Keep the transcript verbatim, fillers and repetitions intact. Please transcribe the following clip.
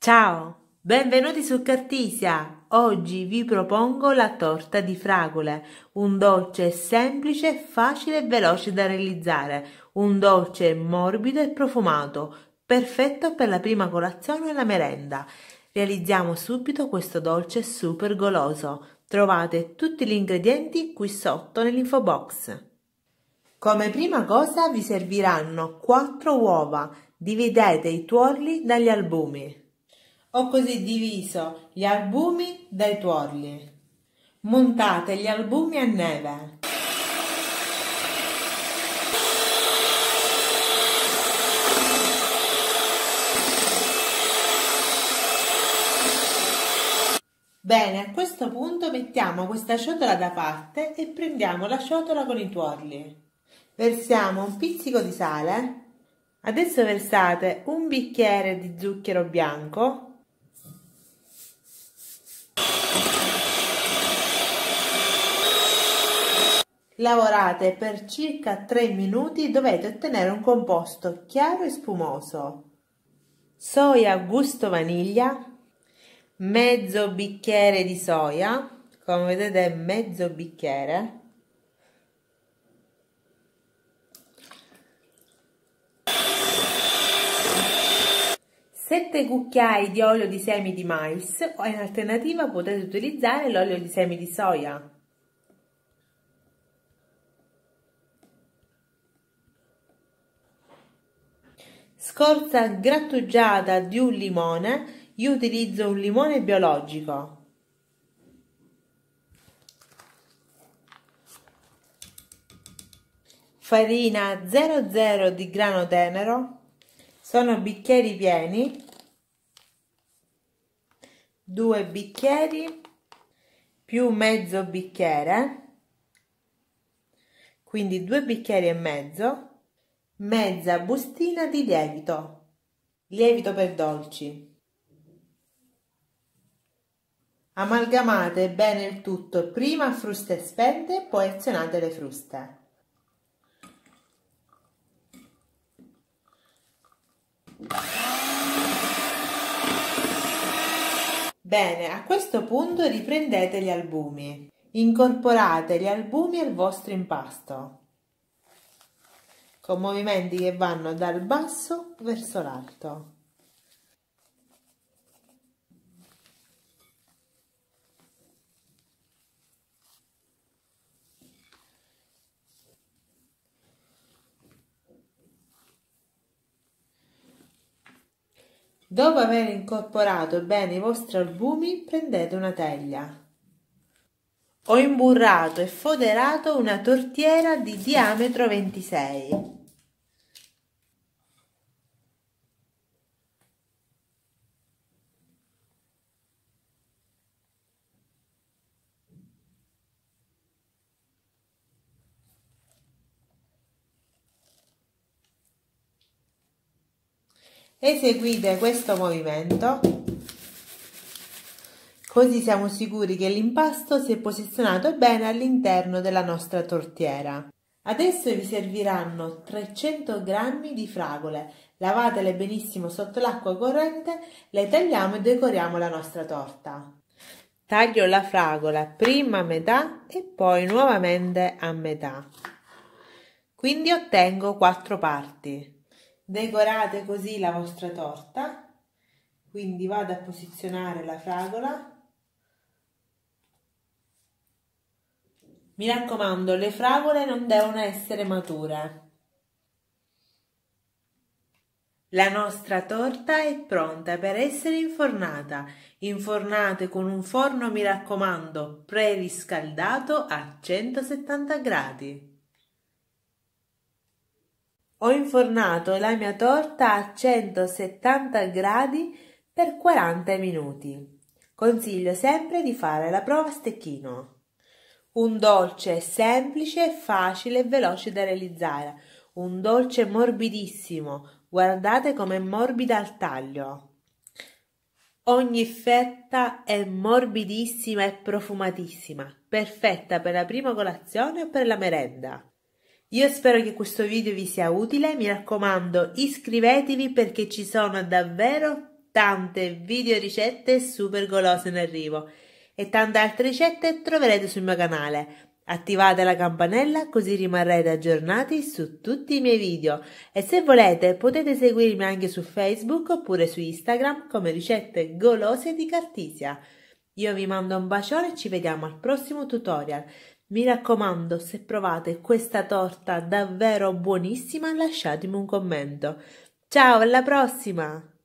Ciao, benvenuti su Cartisia! Oggi vi propongo la torta di fragole, un dolce semplice, facile e veloce da realizzare, un dolce morbido e profumato, perfetto per la prima colazione e la merenda. Realizziamo subito questo dolce super goloso. Trovate tutti gli ingredienti qui sotto nell'info box. Come prima cosa vi serviranno quattro uova, dividete i tuorli dagli albumi. Ho così diviso gli albumi dai tuorli. Montate gli albumi a neve. Bene, a questo punto mettiamo questa ciotola da parte e prendiamo la ciotola con i tuorli. Versiamo un pizzico di sale. Adesso versate un bicchiere di zucchero bianco. Lavorate per circa tre minuti, dovete ottenere un composto chiaro e spumoso. Soia a gusto vaniglia, mezzo bicchiere di soia, come vedete mezzo bicchiere. sette cucchiai di olio di semi di mais, o in alternativa potete utilizzare l'olio di semi di soia. Scorza grattugiata di un limone, io utilizzo un limone biologico. Farina zero zero di grano tenero, sono bicchieri pieni, due bicchieri più mezzo bicchiere, quindi due bicchieri e mezzo. Mezza bustina di lievito, lievito per dolci. Amalgamate bene il tutto, prima a fruste spente, poi azionate le fruste. Bene, a questo punto riprendete gli albumi. Incorporate gli albumi al vostro impasto, con movimenti che vanno dal basso verso l'alto. Dopo aver incorporato bene i vostri albumi, prendete una teglia. Ho imburrato e foderato una tortiera di diametro ventisei. Eseguite questo movimento, così siamo sicuri che l'impasto si è posizionato bene all'interno della nostra tortiera. Adesso vi serviranno trecento grammi di fragole, lavatele benissimo sotto l'acqua corrente, le tagliamo e decoriamo la nostra torta. Taglio la fragola prima a metà e poi nuovamente a metà, quindi ottengo quattro parti. Decorate così la vostra torta, quindi vado a posizionare la fragola. Mi raccomando, le fragole non devono essere mature. La nostra torta è pronta per essere infornata. Infornate con un forno, mi raccomando, preriscaldato a centosettanta gradi. Ho infornato la mia torta a centosettanta gradi per quaranta minuti. Consiglio sempre di fare la prova a stecchino. Un dolce semplice, facile e veloce da realizzare. Un dolce morbidissimo. Guardate com'è morbida al taglio. Ogni fetta è morbidissima e profumatissima. Perfetta per la prima colazione o per la merenda. Io spero che questo video vi sia utile, mi raccomando iscrivetevi perché ci sono davvero tante video ricette super golose in arrivo e tante altre ricette troverete sul mio canale. Attivate la campanella così rimarrete aggiornati su tutti i miei video e se volete potete seguirmi anche su Facebook oppure su Instagram come Ricette Golose di Cartisia. Io vi mando un bacione e ci vediamo al prossimo tutorial. Mi raccomando, se provate questa torta davvero buonissima lasciatemi un commento. Ciao, alla prossima!